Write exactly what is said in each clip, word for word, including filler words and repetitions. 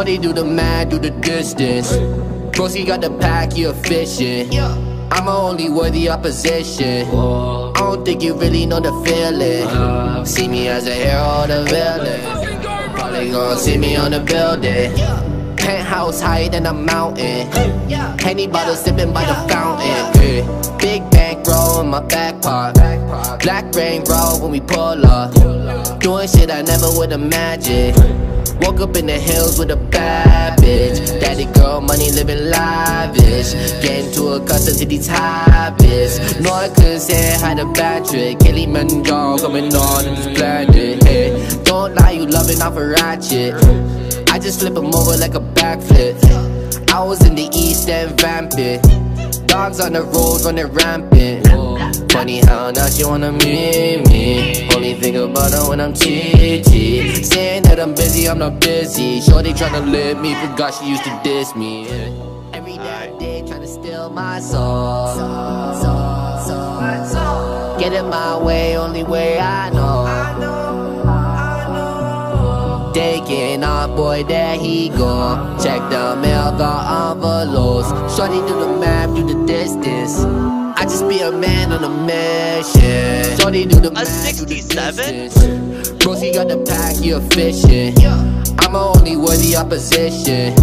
Shorty do the mad, do the distance. Broski got the pack, you efficient. I'm only worthy opposition. I don't think you really know the feeling. See me as a hero, the villain. Probably gon' see me on the building. Penthouse higher than a mountain. Penny bottle sipping by the fountain. Big bankroll in my back part. Black rain roll when we pull up. Doing shit I never would imagine. Woke up in the hills with a bad bitch. Daddy girl, money living lavish. Getting too accustomed to these habits. No, I couldn't say I had a bad trick. Kelly Manjong coming on and just blinded. Hey, don't lie, you loving off a ratchet. I just flip him over like a backflip. I was in the east and rampant. Dogs on the road running rampant. Funny how now she wanna meet me. Only think about her when I'm cheating. Saying that I'm busy, I'm not busy. Shorty tryna live me, forgot she used to diss me. Every damn day tryna steal my soul. Get in my way, only way I know. Taking off, boy, there he go. Check the mail, got envelopes. Shorty do the map, do the distance. I just be a man on a mission. Shorty do the sixty-seven. Broski got the pack, you efficient. I'm only worthy opposition. I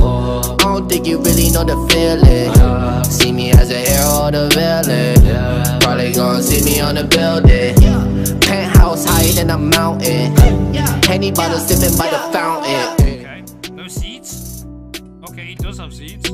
don't think you really know the feeling. See me as a hero or the villain. Probably gon' see me on the building. Penthouse higher than a mountain. Penny bottle sipping by the fountain. Okay, no seats. Okay, it does have seats.